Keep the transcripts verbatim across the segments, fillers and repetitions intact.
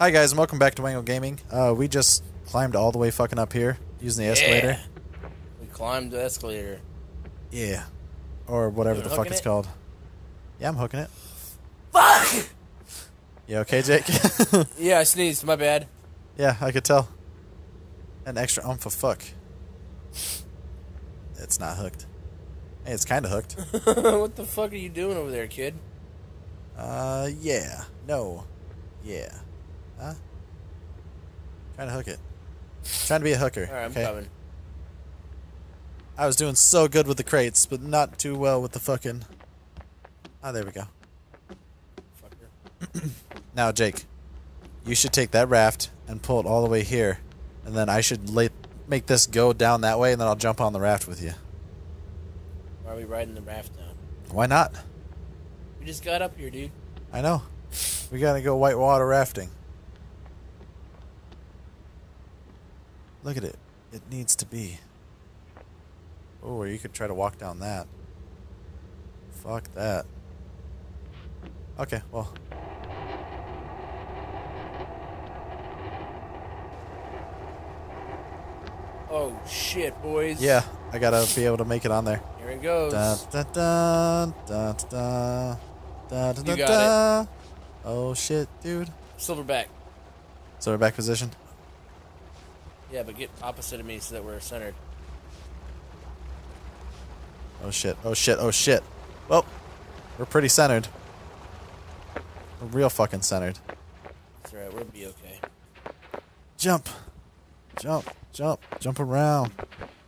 Hi guys, and welcome back to Wangle Gaming. Uh, we just climbed all the way fucking up here using the yeah. escalator. We climbed the escalator. Yeah, or whatever the fuck it's it? called. Yeah, I'm hooking it. Fuck! You okay, Jake? Yeah, I sneezed. My bad. Yeah, I could tell. An extra umph of fuck. It's not hooked. Hey, it's kind of hooked. What the fuck are you doing over there, kid? Uh, yeah. No. Yeah. Huh? Trying to hook it. Trying to be a hooker. Alright, I'm okay? coming. I was doing so good with the crates, but not too well with the fucking... Ah, oh, there we go. Fucker. Now, Jake, you should take that raft and pull it all the way here, and then I should lay... make this go down that way, and then I'll jump on the raft with you. Why are we riding the raft down? Why not? We just got up here, dude. I know. We gotta go whitewater rafting. Look at it. It needs to be. Oh, or you could try to walk down that. Fuck that. Okay, well. Oh, shit, boys. Yeah, I gotta be able to make it on there. Here it goes. Da, da, da, da, da, da, da, you got it. Oh, shit, dude. Silverback. Silverback position? Yeah, but get opposite of me so that we're centered. Oh shit, oh shit, oh shit. Well, we're pretty centered. We're real fucking centered. That's right, we'll be okay. Jump. Jump, jump, jump around.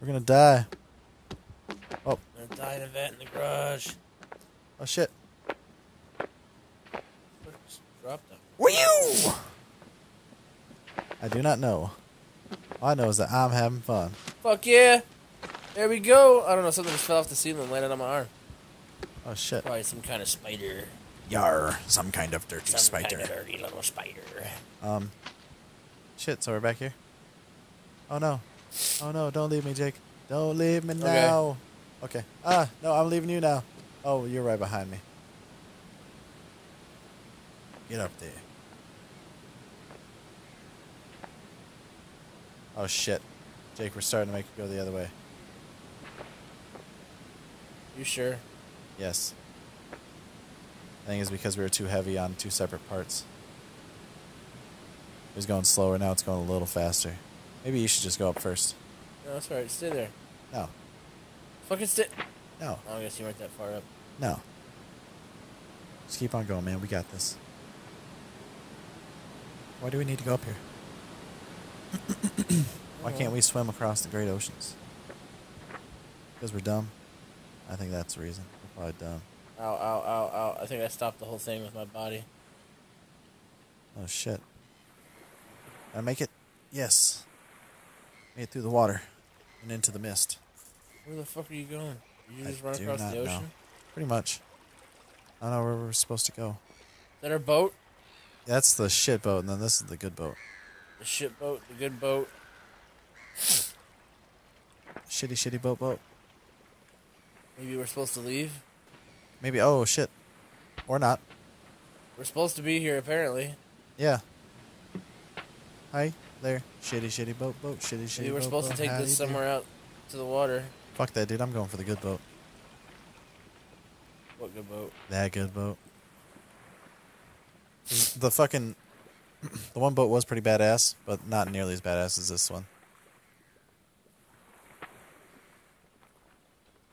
We're gonna die. Oh. I'm gonna die in a vat in the garage. Oh shit. Dropped them. Were you? I do not know. All I know is that I'm having fun. Fuck yeah! There we go! I don't know, something just fell off the ceiling and landed on my arm. Oh shit. Probably some kind of spider. Yar, some kind of dirty some spider. Some kind of dirty little spider. Um, shit, so we're back here? Oh no. Oh no, don't leave me, Jake. Don't leave me now. Okay. okay. Ah, no, I'm leaving you now. Oh, you're right behind me. Get up there. Oh shit. Jake, we're starting to make it go the other way. You sure? Yes. I think it's because we were too heavy on two separate parts. It was going slower, now it's going a little faster. Maybe you should just go up first. No, that's alright. Stay there. No. Fucking stay. No. I guess you weren't that far up. No. Just keep on going, man. We got this. Why do we need to go up here? Why can't we swim across the great oceans? Because we're dumb. I think that's the reason. We're probably dumb. Ow, ow, ow, ow. I think I stopped the whole thing with my body. Oh, shit. Did I make it? Yes. Made it through the water and into the mist. Where the fuck are you going? Did you just I run across the ocean? Know. Pretty much. I don't know where we're supposed to go. Is that our boat? That's the shit boat, and then this is the good boat. The shit boat, the good boat. Shitty, shitty boat, boat. Maybe we're supposed to leave? Maybe, oh shit. Or not. We're supposed to be here, apparently. Yeah. Hi there. Shitty, shitty boat, boat, shitty, shitty Maybe we're boat, supposed boat. to take How this somewhere do? out to the water. Fuck that, dude. I'm going for the good boat. What good boat? That good boat. The fucking... The one boat was pretty badass, but not nearly as badass as this one.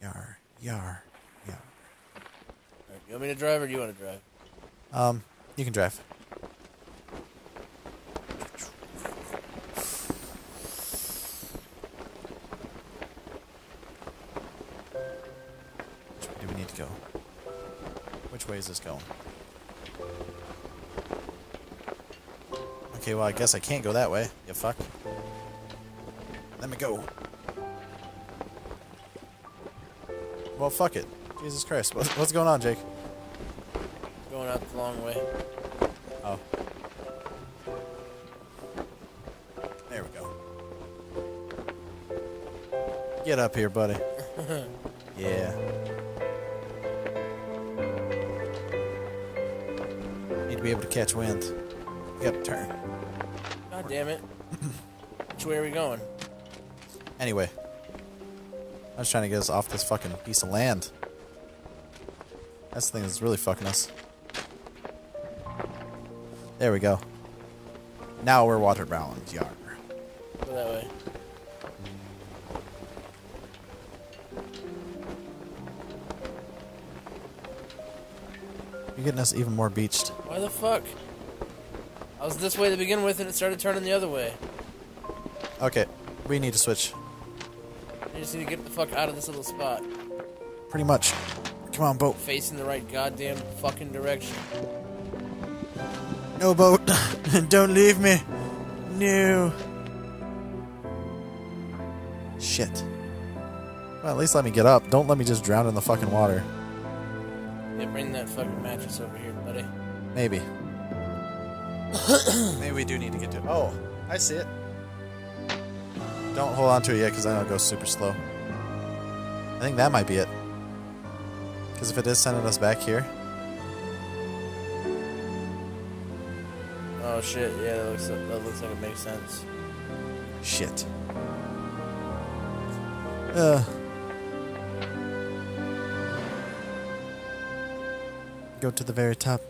Yar, yar, yar. Right, you want me to drive or do you want to drive? Um, you can drive. Which way do we need to go? Which way is this going? Okay, well, I guess I can't go that way. You fuck. Let me go. Well, fuck it. Jesus Christ. What's, what's going on, Jake? Going out the long way. Oh. There we go. Get up here, buddy. Yeah. Need to be able to catch wind. Yep, turn. God damn it. Which way are we going? Anyway. I was trying to get us off this fucking piece of land. That's the thing that's really fucking us. There we go. Now we're waterbound. Yar. Go that way. You're getting us even more beached. Why the fuck? I was this way to begin with and it started turning the other way. Okay, we need to switch. I just need to get the fuck out of this little spot. Pretty much. Come on, boat. Facing the right goddamn fucking direction. No, boat. Don't leave me. No. Shit. Well, at least let me get up. Don't let me just drown in the fucking water. Yeah, bring that fucking mattress over here, buddy. Maybe. Maybe we do need to get to it. Oh, I see it. Don't hold on to it yet, because then it'll go super slow. I think that might be it. Because if it is sending us back here... Oh shit, yeah, that looks, that looks like it makes sense. Shit. Uh. Go to the very top.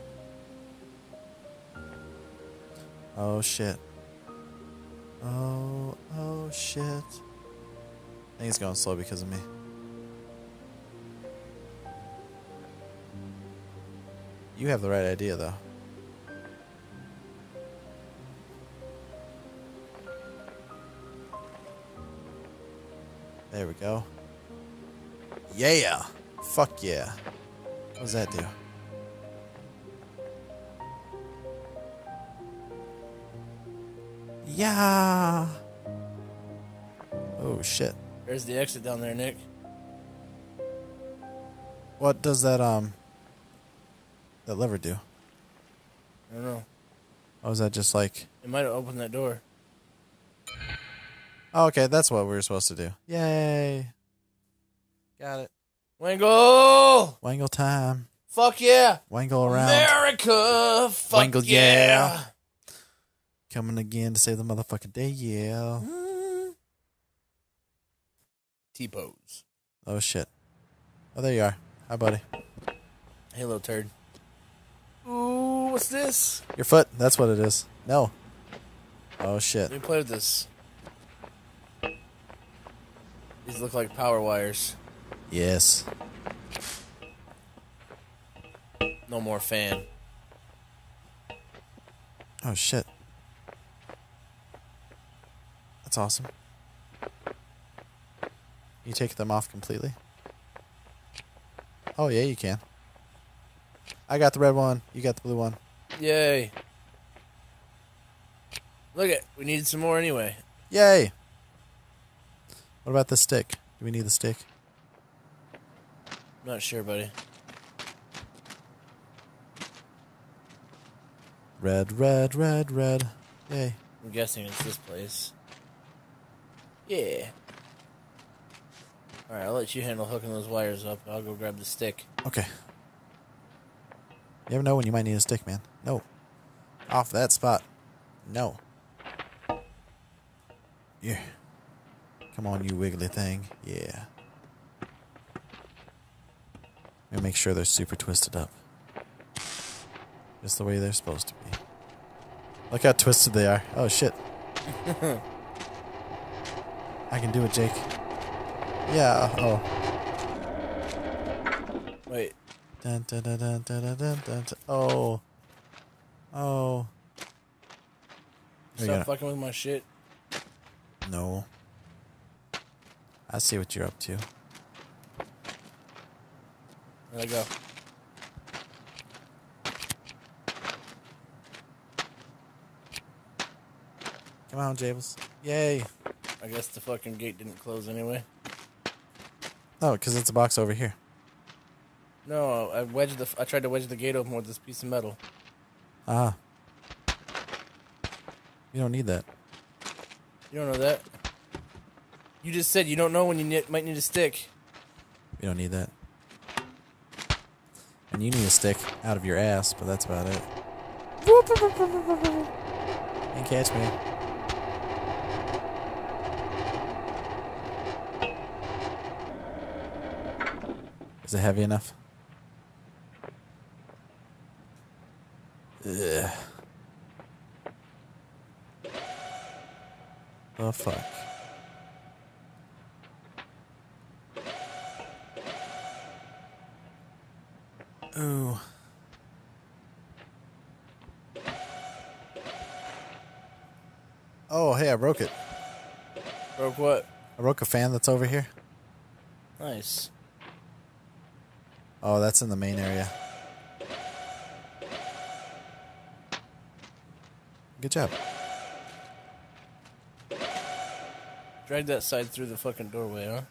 Oh shit. Oh, oh shit. I think it's going slow because of me. You have the right idea, though. There we go. Yeah! Fuck yeah. What does that do? Yeah. Oh shit. There's the exit down there, Nick. What does that um that lever do? I don't know. Oh, is that just like it might have opened that door. Oh, okay, that's what we were supposed to do. Yay. Got it. Wangle! Wangle time. Fuck yeah. Wangle around. America. Fuck Wangle, yeah. yeah. Coming again to save the motherfucking day, yeah. Mm. T-pose. Oh, shit. Oh, there you are. Hi, buddy. Hey, little turd. Ooh, what's this? Your foot. That's what it is. No. Oh, shit. Let me play with this. These look like power wires. Yes. No more fan. Oh, shit. That's awesome. You take them off completely? Oh, yeah, you can. I got the red one. You got the blue one. Yay. Look it. We needed some more anyway. Yay. What about the stick? Do we need the stick? I'm not sure, buddy. Red, red, red, red. Yay. I'm guessing it's this place. Yeah. Alright, I'll let you handle hooking those wires up. I'll go grab the stick. Okay. You never know when you might need a stick, man. No. Off that spot. No. Yeah. Come on, you wiggly thing. Yeah. I'm gonna make sure they're super twisted up. Just the way they're supposed to be. Look how twisted they are. Oh, shit. I can do it, Jake. Yeah. Oh. Wait. Dun, dun, dun, dun, dun, dun, dun, dun. Oh. Oh. Stop fucking with my shit. No. I see what you're up to. There I go. Come on, Jables. Yay. I guess the fucking gate didn't close anyway. No, because it's a box over here. No, I wedged the. I tried to wedge the gate open with this piece of metal. Ah. You don't need that. You don't know that. You just said you don't know when you ne might need a stick. You don't need that. And you need a stick out of your ass, but that's about it. and catch me. Is it heavy enough? Ugh. Oh fuck. Ooh. Oh, hey, I broke it. Broke what? I broke a fan that's over here. Nice. Oh, that's in the main area. Good job. Drag that side through the fucking doorway, huh?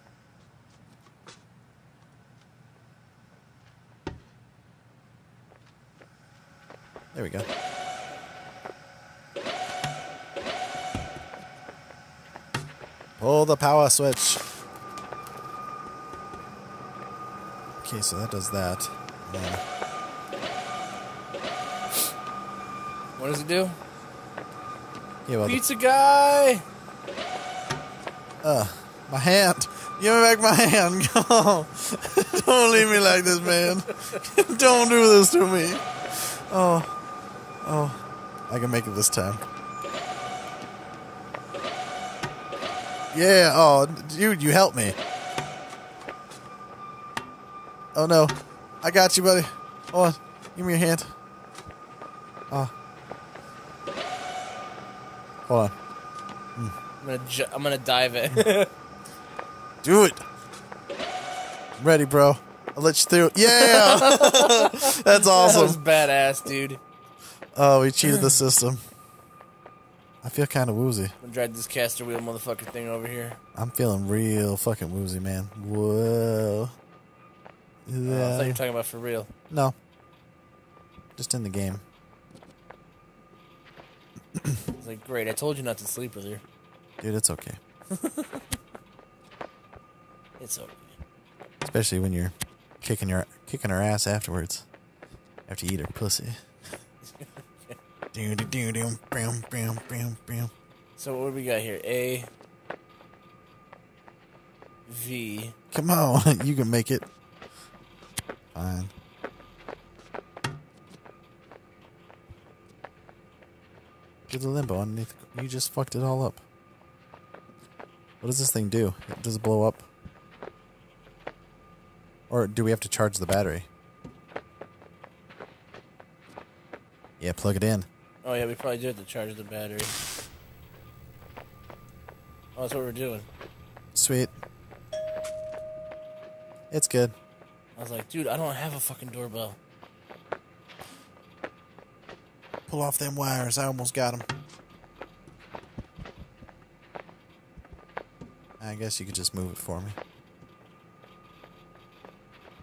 There we go. Pull the power switch. Okay, so that does that. Yeah. What does it do? Yeah, well, pizza guy! Uh, my hand. Give me back my hand. Don't leave me like this, man. Don't do this to me. Oh. Oh, I can make it this time. Yeah, oh, dude, you helped me. Oh, no. I got you, buddy. Hold on. Give me your hand. Oh. Hold on. Mm. I'm gonna ju I'm gonna dive it. Do it. I'm ready, bro. I'll let you through. Yeah! That's awesome. That was badass, dude. Oh, we cheated the system. I feel kind of woozy. I'm gonna drag this caster wheel motherfucking thing over here. I'm feeling real fucking woozy, man. Whoa. Yeah. Uh, I thought you were talking about for real. No. Just in the game. It's like, great, I told you not to sleep earlier. Dude, it's okay. It's okay. Especially when you're kicking your kicking her ass afterwards. After you eat her pussy. So what do we got here? A, V. Come on, you can make it. Fine. Do the limbo underneath. You just fucked it all up. What does this thing do? Does it blow up? Or do we have to charge the battery? Yeah, plug it in. Oh yeah, we probably did have to charge the battery. Oh, that's what we're doing. Sweet. It's good. I was like, dude, I don't have a fucking doorbell. Pull off them wires. I almost got them. I guess you could just move it for me.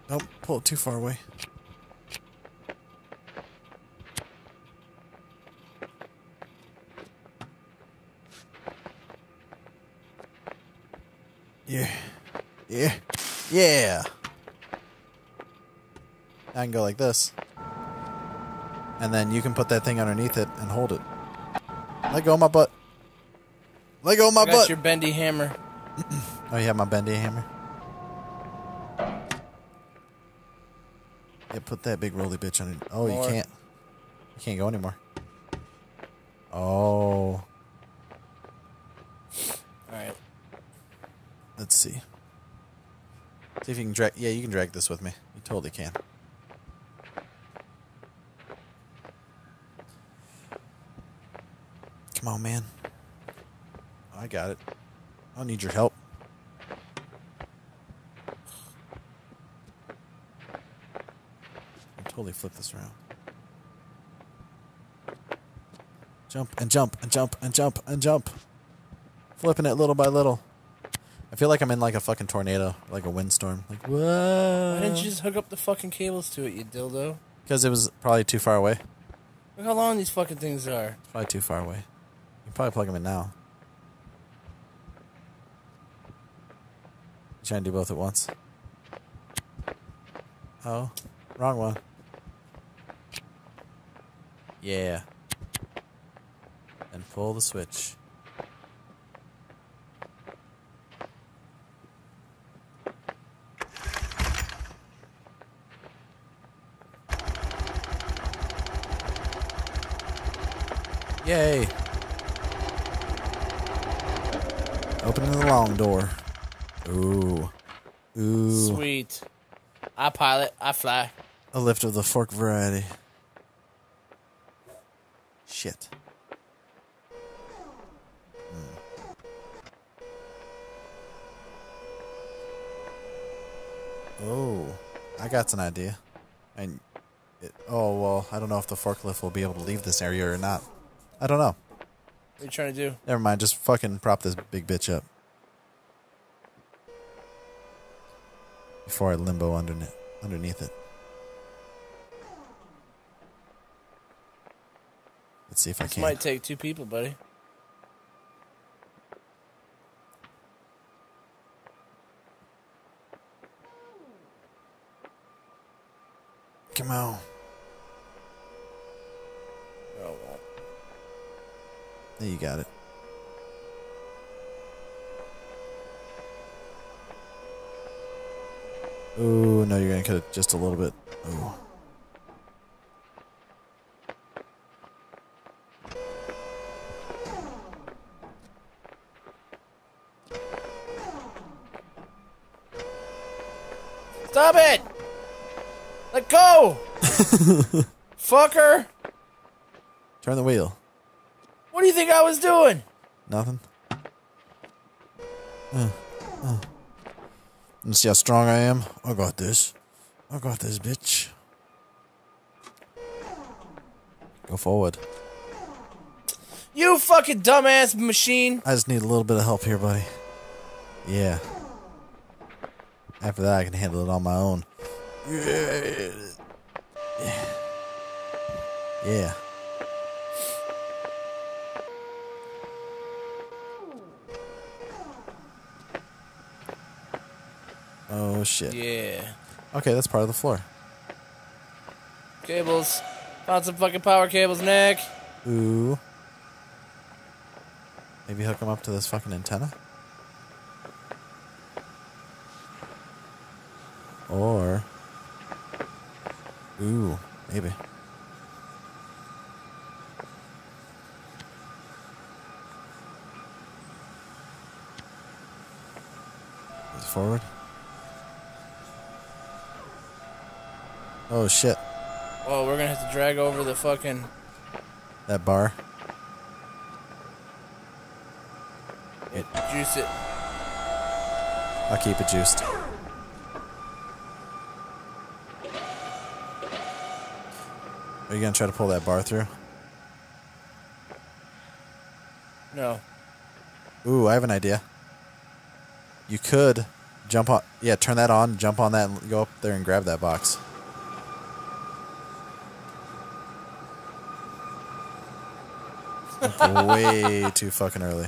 Nope, pull it too far away. Yeah, yeah, yeah. I can go like this. And then you can put that thing underneath it and hold it. Let go of my butt. Let go of my I got butt. Your bendy hammer. Oh, you have my bendy hammer? Yeah, put that big rolly bitch on it. Oh, More. you can't. You can't go anymore. Oh. Let's see. See if you can drag. Yeah, you can drag this with me. You totally can. Come on, man. I got it. I don't need your help. I'll totally flip this around. Jump and jump and jump and jump and jump. Flipping it little by little. I feel like I'm in like a fucking tornado, like a windstorm. Like, whoa. Why didn't you just hook up the fucking cables to it, you dildo? Because it was probably too far away. Look how long these fucking things are. It's probably too far away. You can probably plug them in now. You trying to do both at once? Oh, wrong one. Yeah. and pull the switch. Yay! Opening the long door. Ooh. Ooh. Sweet. I pilot, I fly. A lift of the fork variety. Shit. Hmm. Oh, I got an idea. And it, oh, well, I don't know if the forklift will be able to leave this area or not. I don't know. What are you trying to do? Never mind, just fucking prop this big bitch up. Before I limbo underneath, underneath it. Let's see if I can. This might take two people, buddy. Come on. Oh, well. You got it. Ooh, no, you're going to cut it just a little bit. Ooh. Stop it! Let go! Fucker! Turn the wheel. What do you think I was doing? Nothing. Uh, uh. Let's see how strong I am. I got this. I got this, bitch. Go forward. You fucking dumbass machine. I just need a little bit of help here, buddy. Yeah. After that, I can handle it on my own. Yeah. Yeah. Oh, shit. Yeah. Okay, that's part of the floor. Cables. Found some fucking power cables, Nick. Ooh. Maybe hook them up to this fucking antenna? Or... Ooh, maybe. Is it forward? Oh, shit. Oh, we're gonna have to drag over the fucking... That bar. It juice it. I'll keep it juiced. Are you gonna try to pull that bar through? No. Ooh, I have an idea. You could jump on... Yeah, turn that on, jump on that, and go up there and grab that box. Way too fucking early.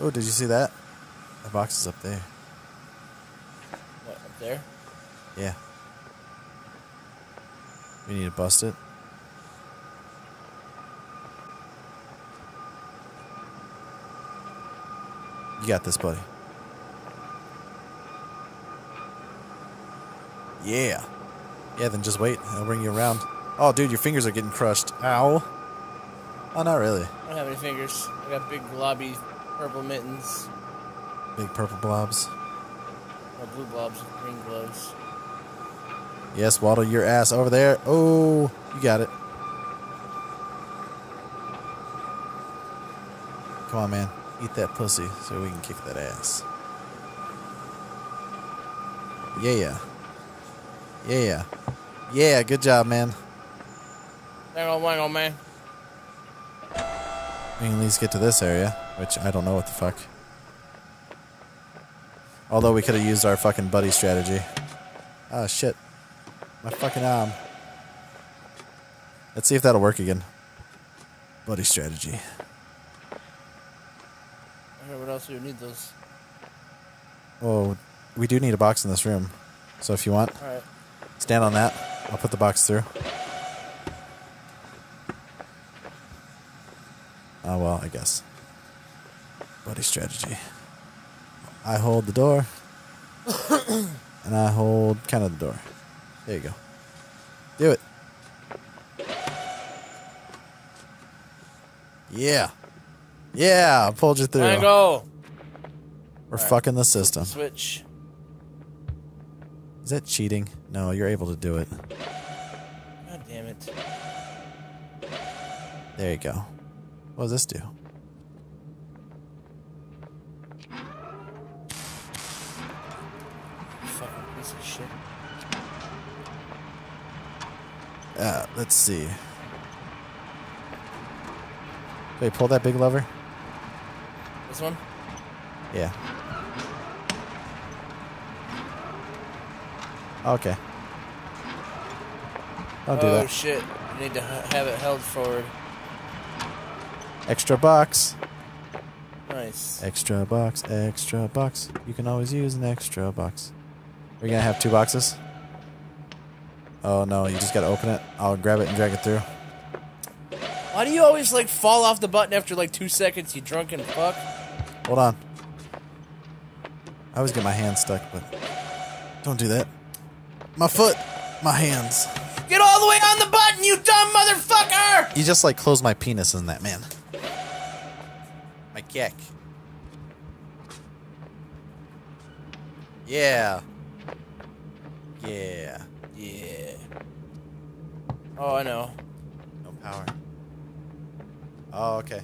Oh, did you see that? The box is up there. What, up there? Yeah. We need to bust it. You got this, buddy. Yeah. Yeah, then just wait. I'll bring you around. Oh, dude, your fingers are getting crushed. Ow. Oh, not really. I don't have any fingers. I got big globby purple mittens. Big purple blobs? Or blue blobs with green gloves. Yes, waddle your ass over there. Oh, you got it. Come on, man. Eat that pussy so we can kick that ass. Yeah. Yeah. Yeah, good job, man. Wangle, wangle, man. We can at least get to this area, which I don't know what the fuck. Although we could have used our fucking buddy strategy. Ah, shit. My fucking arm. Let's see if that'll work again. Buddy strategy. I heard what else we would need those. Oh, we do need a box in this room. So if you want, all right. Stand on that. I'll put the box through. Oh, well, I guess. Bloody strategy. I hold the door. And I hold kind of the door. There you go. Do it. Yeah. Yeah, I pulled you through. Wangle. We're right. Fucking the system. Switch. Is that cheating? No, you're able to do it. God damn it. There you go. What does this do? Fucking piece of shit. Uh, let's see. Wait, pull that big lever. This one? Yeah. Okay. Don't do that. Oh shit! You need to have it held forward. Extra box. Nice. Extra box. Extra box. You can always use an extra box. We're gonna have two boxes. Oh no! You just gotta open it. I'll grab it and drag it through. Why do you always like fall off the button after like two seconds? You drunken fuck. Hold on. I always get my hand stuck, but don't do that. My foot, my hands. Get all the way on the button, you dumb motherfucker! You just like close my penis in that, man. My keck. Yeah. Yeah. Yeah. Oh, I know. No power. Oh, okay.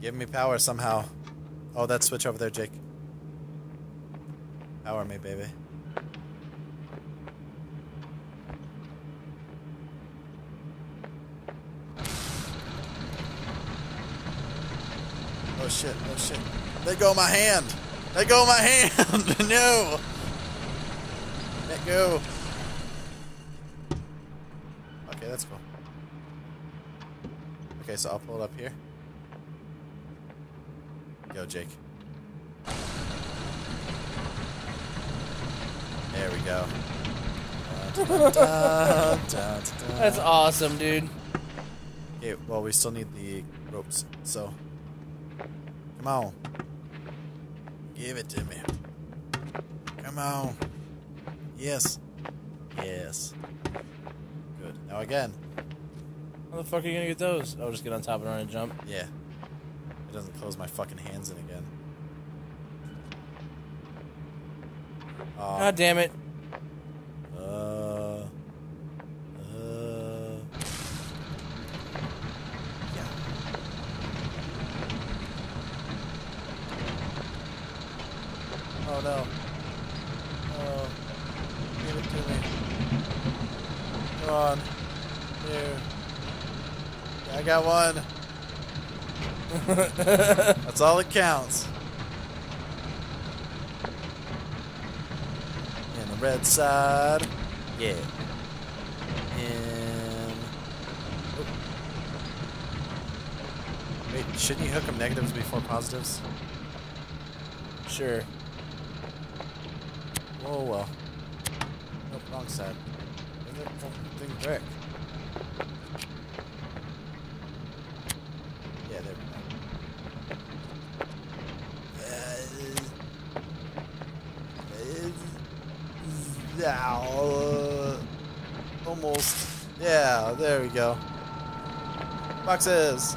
Give me power somehow. Oh, that switch over there, Jake. Power me, baby. Oh shit, oh shit. Let go of my hand! Let go of my hand! No! Let go. Okay, that's cool. Okay, so I'll pull it up here. Go, Jake. There we go. Da, da, da, da, da. That's awesome, dude. Okay, well, we still need the ropes, so. Come on. Give it to me. Come on. Yes. Yes. Good. Now again. How the fuck are you gonna get those? Oh, just get on top and run and jump? Yeah. It doesn't close my fucking hands in again. Oh. God damn it. Uh, uh, yeah. Oh no. Oh. Give it to me. Come on. Here. I got one. That's all that counts. Red side. Yeah. And... Oh. Wait, shouldn't you hook them negatives before positives? Sure. Oh, well. Nope, wrong side. Where's that fucking thing brick? Yeah, there we go. Yeah. Uh, almost. Yeah, there we go. Boxes.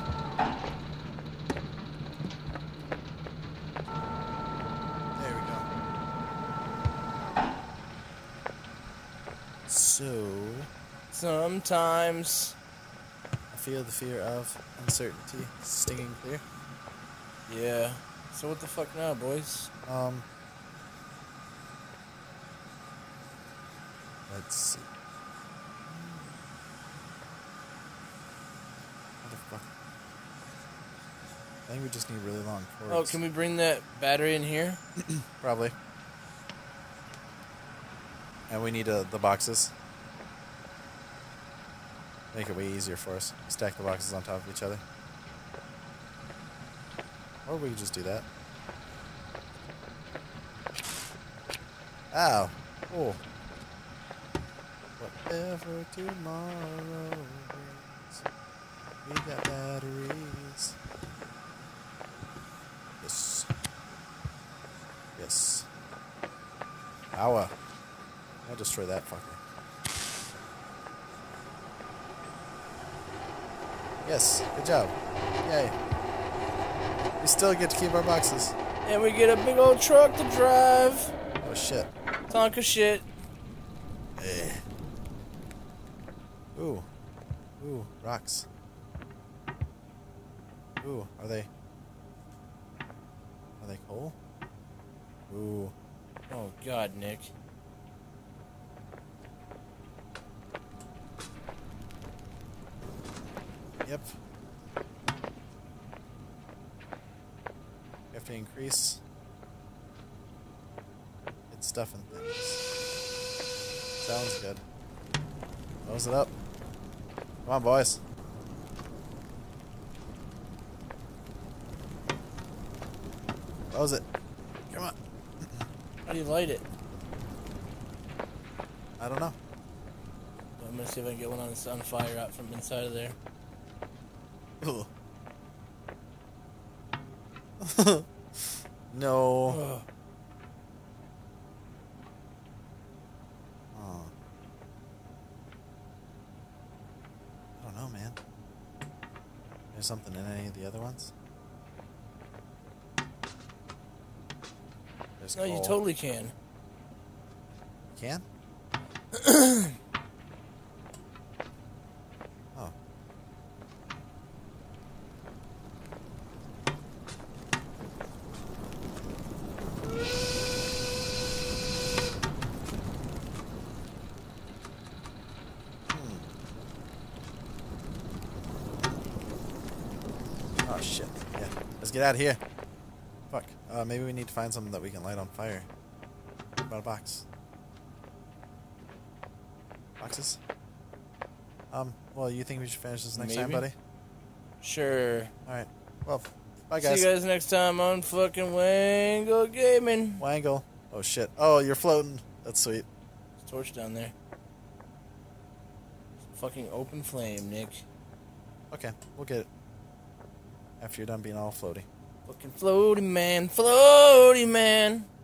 There we go. So. Sometimes. I feel the fear of uncertainty stinging clear. Yeah. So what the fuck now, boys? Um. Let's see. What the fuck? I think we just need really long cords. Oh, can we bring that battery in here? Probably. And we need uh, the boxes. Make it way easier for us. Stack the boxes on top of each other. Or we can just do that. Ow. Cool. Whatever tomorrow is. We got batteries. Yes. Yes. Ow. I'll destroy that fucker. Yes. Good job. Yay. We still get to keep our boxes. And we get a big old truck to drive. Oh shit. Tonka shit. Eh. Ooh. Ooh, rocks. Ooh, are they... Are they coal? Ooh. Oh god, Nick. Yep. You have to increase... It's stuff and things. Sounds good. Close it up. Come on, boys. Close it. Come on. How do you light it? I don't know. I'm gonna see if I can get one on, on fire out from inside of there. Ooh. No. Ugh. Something in any of the other ones? There's no, coal. You totally can. Can? Oh. Shit. Yeah. Let's get out of here. Fuck. Uh, maybe we need to find something that we can light on fire. What about a box? Boxes? Um, well, you think we should finish this next maybe. time, buddy? Sure. Alright. Well, bye guys. See you guys next time on fucking Wangle Gaming. Wangle. Oh shit. Oh, you're floating. That's sweet. There's a torch down there. Fucking open flame, Nick. Okay. We'll get it. After you're done being all floaty. Fucking floaty man, floaty man.